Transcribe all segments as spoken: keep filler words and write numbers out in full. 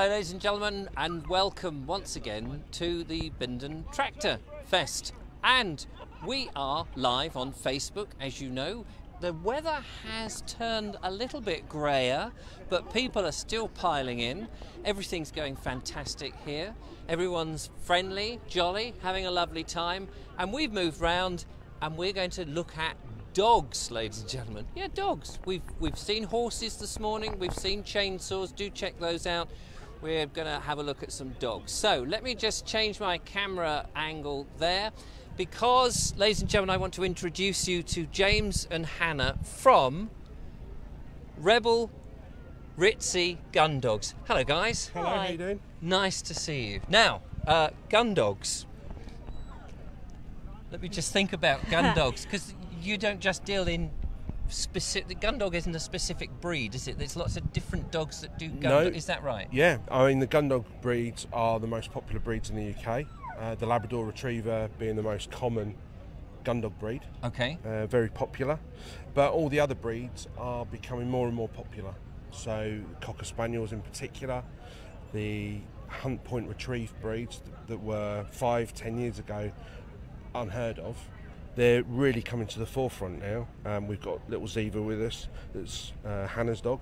Hello ladies and gentlemen, and welcome once again to the Biddenden Tractorfest. And we are live on Facebook, as you know. The weather has turned a little bit greyer, but people are still piling in. Everything's going fantastic here. Everyone's friendly, jolly, having a lovely time. And we've moved round and we're going to look at dogs, ladies and gentlemen. Yeah, dogs. We've we've seen horses this morning. We've seen chainsaws. Do check those out. We're going to have a look at some dogs. So let me just change my camera angle there, because, ladies and gentlemen, I want to introduce you to James and Hannah from Rebelritsi Gundogs. Hello, guys. Hello. Hi. How are you doing? Nice to see you. Now, uh, Gundogs. Let me just think about Gundogs, because you don't just deal in specific. The gun dog isn't a specific breed, is it? There's lots of different dogs that do gun no. dog. Is that right? Yeah, I mean, the gun dog breeds are the most popular breeds in the U K. Uh, the Labrador Retriever being the most common gun dog breed. Okay. Uh, very popular, but all the other breeds are becoming more and more popular. So Cocker Spaniels in particular, the Hunt Point Retrieve breeds that were five, ten years ago unheard of. They're really coming to the forefront now. Um, we've got little Ziva with us, that's uh, Hannah's dog.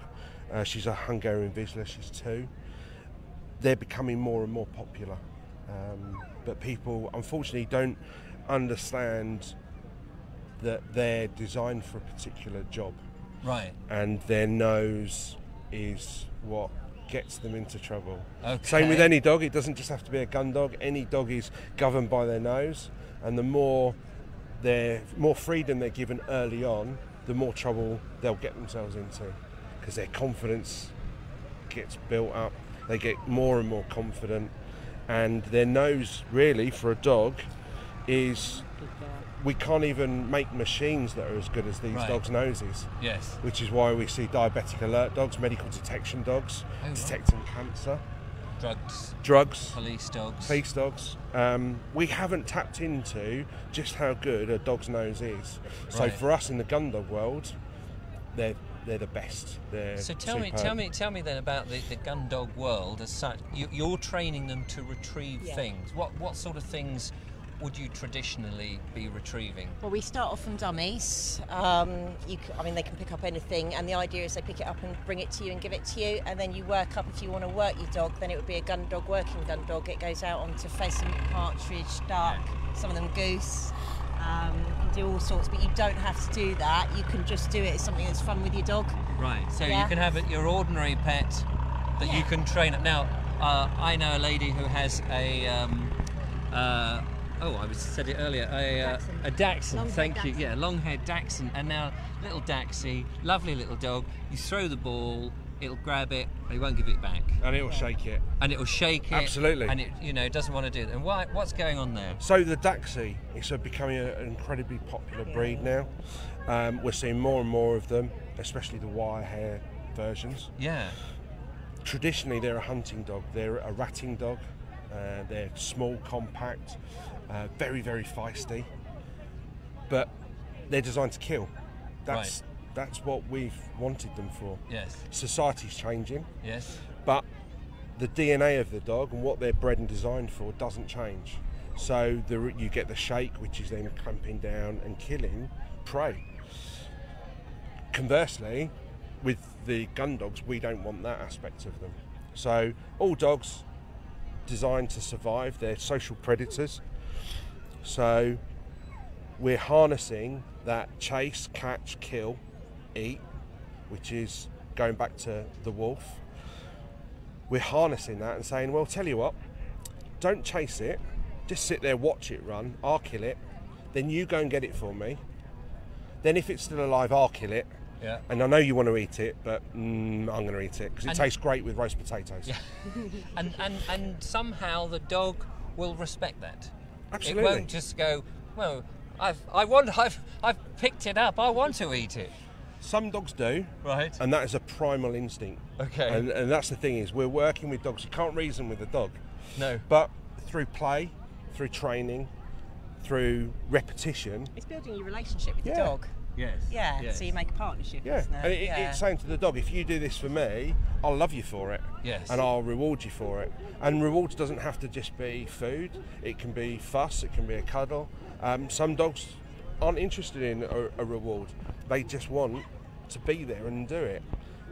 Uh, she's a Hungarian Vizsla, she's two. They're becoming more and more popular. Um, but people, unfortunately, don't understand that they're designed for a particular job. Right. And their nose is what gets them into trouble. Okay. Same with any dog, it doesn't just have to be a gun dog. Any dog is governed by their nose, and the more the more freedom they're given early on, the more trouble they'll get themselves into, because their confidence gets built up, they get more and more confident, and their nose, really, for a dog is, we can't even make machines that are as good as these right. dogs' noses. Yes. Which is why we see diabetic alert dogs, medical detection dogs, oh, detecting right. cancer. Drugs, drugs, police dogs, police dogs. Um, we haven't tapped into just how good a dog's nose is. So right. for us in the gun dog world, they're they're the best. They're so tell superb. me, tell me, tell me then about the, the gun dog world as such. You, you're training them to retrieve yeah. things. What what sort of things would you traditionally be retrieving? Well, we start off from dummies. Um, you c I mean, they can pick up anything, and the idea is they pick it up and bring it to you and give it to you, and then you work up. If you want to work your dog, then it would be a gun dog, working gun dog. It goes out onto pheasant, partridge, duck, some of them goose, um, you can do all sorts, but you don't have to do that. You can just do it as something that's fun with your dog. Right, so yeah. you can have it, your ordinary pet that yeah. you can train up. Now, uh, I know a lady who has a, um, uh, Oh, I was, said it earlier, a, uh, a dachshund, thank you, dachshund. yeah, long-haired dachshund, and now little Daxie, lovely little dog. You throw the ball, it'll grab it, they won't give it back. And it'll yeah. shake it. And it'll shake it. Absolutely. And it, you know, doesn't want to do it. And why, what's going on there? So the Daxie is becoming an incredibly popular yeah. breed now. Um, we're seeing more and more of them, especially the wire hair versions. Yeah. Traditionally, they're a hunting dog, they're a ratting dog. Uh, they're small, compact, uh, very, very feisty, but they're designed to kill. That's right. that's what we've wanted them for. Yes. Society's changing. Yes. But the D N A of the dog and what they're bred and designed for doesn't change. So the, you get the shake, which is then clamping down and killing prey. Conversely, with the gun dogs, we don't want that aspect of them. So all dogs designed to survive, they're social predators, so we're harnessing that chase, catch, kill, eat, which is going back to the wolf. We're harnessing that and saying, well, tell you what, don't chase it, just sit there, watch it run, I'll kill it, then you go and get it for me, then if it's still alive, I'll kill it. Yeah. And I know you want to eat it, but mm, I'm going to eat it because it and tastes great with roast potatoes. Yeah. and, and and somehow the dog will respect that. Absolutely. It won't just go, well, I've I want I've I've picked it up. I want to eat it. Some dogs do. Right. And that is a primal instinct. Okay. And, and that's the thing, is we're working with dogs. You can't reason with a dog. No. But through play, through training, through repetition. It's building your relationship with yeah. the dog. Yes. Yeah, yes. So you make a partnership, yeah. isn't it? And it, yeah. it's saying to the dog, if you do this for me, I'll love you for it. Yes. And I'll reward you for it. And rewards doesn't have to just be food. It can be fuss, it can be a cuddle. Um, some dogs aren't interested in a, a reward. They just want to be there and do it.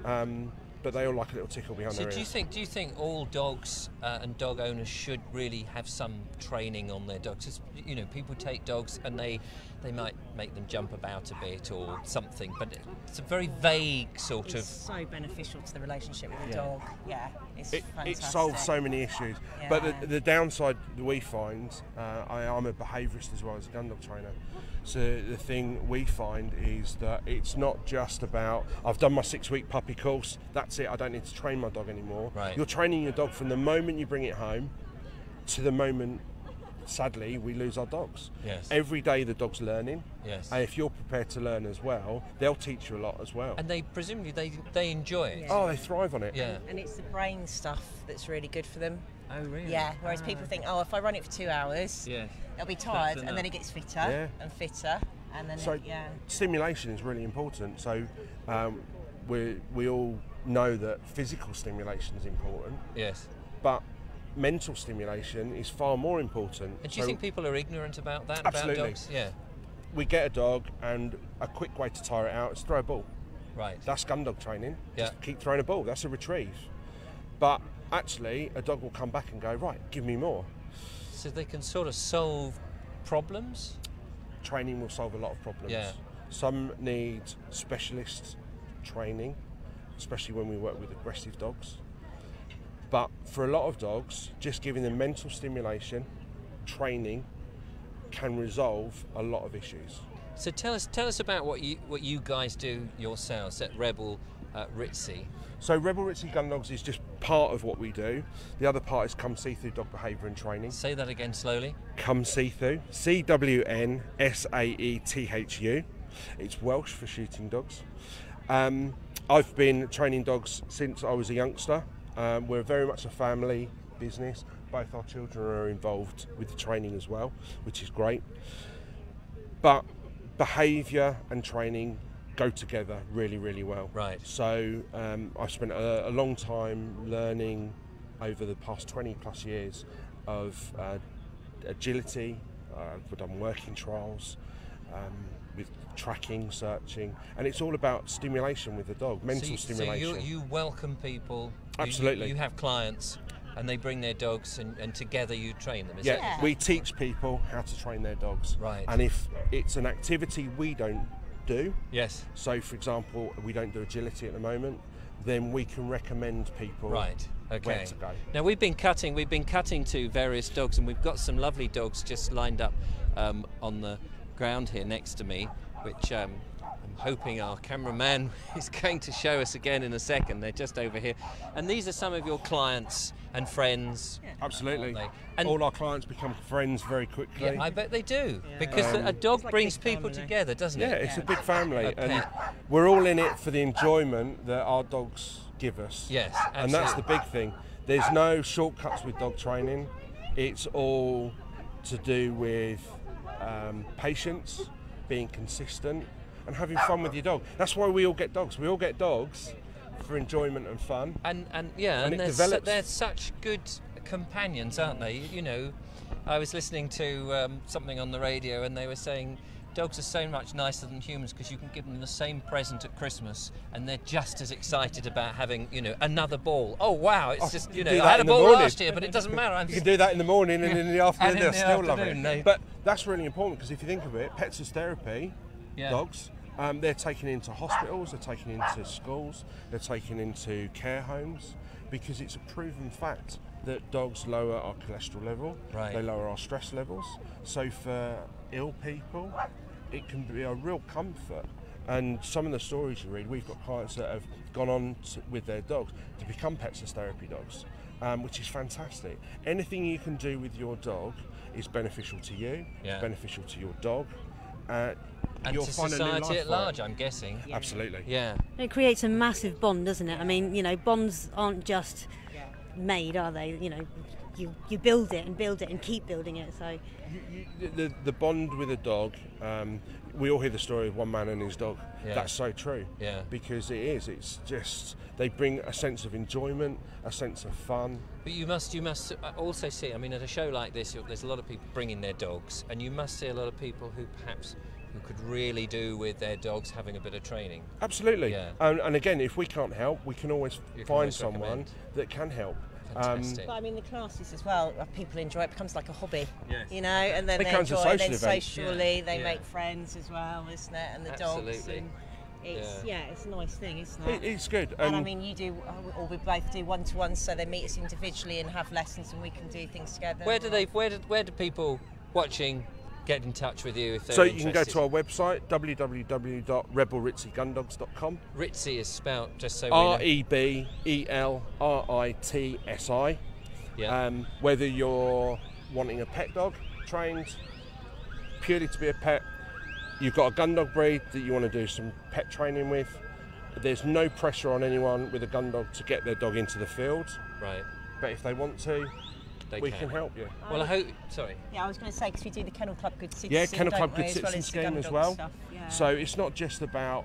Um, but they all like a little tickle behind so their ear. So do you think do you think all dogs uh, and dog owners should really have some training on their dogs? It's, you know, people take dogs and they they might make them jump about a bit or something, but it's a very vague sort it's of. It's so beneficial to the relationship with the yeah. dog. Yeah, it's it, fantastic. It solves so many issues. Yeah. But the, the downside that we find, uh, I, I'm a behaviourist as well as a gun dog trainer. So the thing we find is that it's not just about I've done my six-week puppy course. That's it, I don't need to train my dog anymore. Right. You're training your dog from the moment you bring it home to the moment, sadly, we lose our dogs. Yes. Every day the dog's learning. Yes. And if you're prepared to learn as well, they'll teach you a lot as well. And they presumably they they enjoy it. Yeah. Oh, they thrive on it. Yeah. And it's the brain stuff that's really good for them. Oh, really? Yeah, whereas ah. people think, oh, if I run it for two hours, yeah. it'll be tired, and then it gets fitter yeah. and fitter. And then, so it, yeah. stimulation is really important. So um, we we all know that physical stimulation is important. Yes. But mental stimulation is far more important. And do you so think people are ignorant about that? Absolutely. About dogs? Yeah. We get a dog and a quick way to tire it out is throw a ball. Right. That's gun dog training. Yeah. Just keep throwing a ball. That's a retrieve. But actually a dog will come back and go, right, give me more. So they can sort of solve problems? Training will solve a lot of problems. Yeah. Some need specialist training, especially when we work with aggressive dogs. But for a lot of dogs, just giving them mental stimulation, training, can resolve a lot of issues. So tell us tell us about what you what you guys do yourselves at Rebelritsi. So Rebelritsi Gundogs is just part of what we do. The other part is Come See Through Dog Behaviour and Training. Say that again slowly. Come See Through. C W N S A E T H U. It's Welsh for shooting dogs. Um, I've been training dogs since I was a youngster. Um, we're very much a family business. Both our children are involved with the training as well, which is great. But behaviour and training go together really, really well. Right. So um, I've spent a, a long time learning over the past twenty plus years of uh, agility. Uh, I've done working trials. Um, with tracking, searching, and it's all about stimulation with the dog, mental so you, stimulation. So you, you welcome people. Absolutely. You, you have clients and they bring their dogs and, and together you train them, is yeah, that? We teach people how to train their dogs. Right. And if it's an activity we don't do, yes. so for example, we don't do agility at the moment, then we can recommend people right. okay. where to go. Now we've been cutting, we've been cutting to various dogs and we've got some lovely dogs just lined up um, on the ground here next to me, which um, I'm hoping our cameraman is going to show us again in a second. They're just over here, and these are some of your clients and friends. Yeah. Absolutely, and all our clients become friends very quickly. Yeah, I bet they do, yeah. because um, a dog like brings people family. together, doesn't yeah, it? Yeah, it's a big family, a and we're all in it for the enjoyment that our dogs give us. Yes, absolutely. And that's the big thing. There's no shortcuts with dog training. It's all to do with Um, patience, being consistent, and having fun with your dog. That's why we all get dogs. We all get dogs for enjoyment and fun. And and yeah, and, and they're, su they're such good companions, aren't they? You know, I was listening to um, something on the radio, and they were saying dogs are so much nicer than humans because you can give them the same present at Christmas, and they're just as excited about having, you know, another ball. Oh wow, it's oh, just you know, I had a ball last year, but it doesn't matter. I'm you just... can do that in the morning and yeah. in the afternoon, they'll the still afternoon, love it. They... But that's really important because if you think of it, pets is therapy. Yeah. Dogs, um, they're taken into hospitals, they're taken into schools, they're taken into care homes because it's a proven fact that dogs lower our cholesterol level, right. they lower our stress levels. So for ill people, it can be a real comfort. And some of the stories you read, we've got clients that have gone on to, with their dogs to become pets as therapy dogs, um, which is fantastic. Anything you can do with your dog is beneficial to you, yeah. it's beneficial to your dog, uh, and you'll to find society a new at large, I'm guessing. Yeah. Absolutely. Yeah. It creates a massive bond, doesn't it? I mean, you know, bonds aren't just made, are they? You know, you, you build it and build it and keep building it. So you, you, the, the bond with a dog, um, we all hear the story of one man and his dog. Yeah. That's so true. Yeah. Because it is. It's just, they bring a sense of enjoyment, a sense of fun. But you must, you must also see, I mean, at a show like this, there's a lot of people bringing their dogs, and you must see a lot of people who perhaps who could really do with their dogs having a bit of training. Absolutely. Yeah. Um, and again, if we can't help, we can always you find can always someone recommend. that can help. Fantastic. Um, but I mean, the classes as well, people enjoy it, becomes like a hobby, yes. you know, and then it they enjoy it, then socially yeah. they yeah. make friends as well, isn't it, and the Absolutely. dogs. And it's, yeah. yeah, it's a nice thing, isn't it? it it's good. And um, I mean, you do, or we both do one-to-one, so they meet us individually and have lessons and we can do things together. Where do, they, where do, where do people watching get in touch with you if they're So you interested. Can go to our website, w w w dot rebel ritsi gundogs dot com. Ritsi is spelled just so we know. R E B E L R I T S I. Yeah. Um, whether you're wanting a pet dog, trained purely to be a pet, you've got a gun dog breed that you want to do some pet training with, there's no pressure on anyone with a gun dog to get their dog into the field. Right. But if they want to, They we can. can help you. Well, I hope. Sorry. Yeah, I was going to say because we do the Kennel Club Good Citizen. Yeah, Kennel Club Good Citizen scheme as well. Yeah. So it's not just about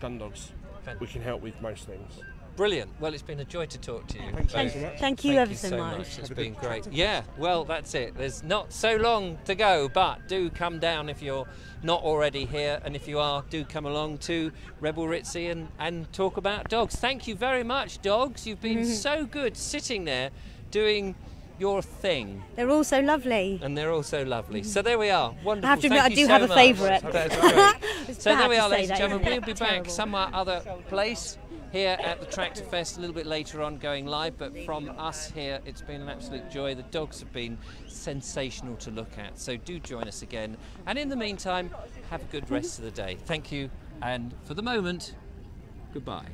gun dogs. Fantastic. We can help with most things. Brilliant. Well, it's been a joy to talk to you. Thank, thank you. Thank you ever so much. much. It's been great. Yeah. Well, that's it. There's not so long to go, but do come down if you're not already here, and if you are, do come along to Rebelritsi and and talk about dogs. Thank you very much, dogs. You've been mm-hmm. so good sitting there doing your thing. They're all so lovely. And they're all so lovely. So there we are. Wonderful. I have to admit, I do have a favourite. So there we are, ladies and gentlemen. We'll be back somewhere other place here at the Tractorfest a little bit later on, going live. But from us here, it's been an absolute joy. The dogs have been sensational to look at. So do join us again. And in the meantime, have a good rest of the day. Thank you. And for the moment, goodbye.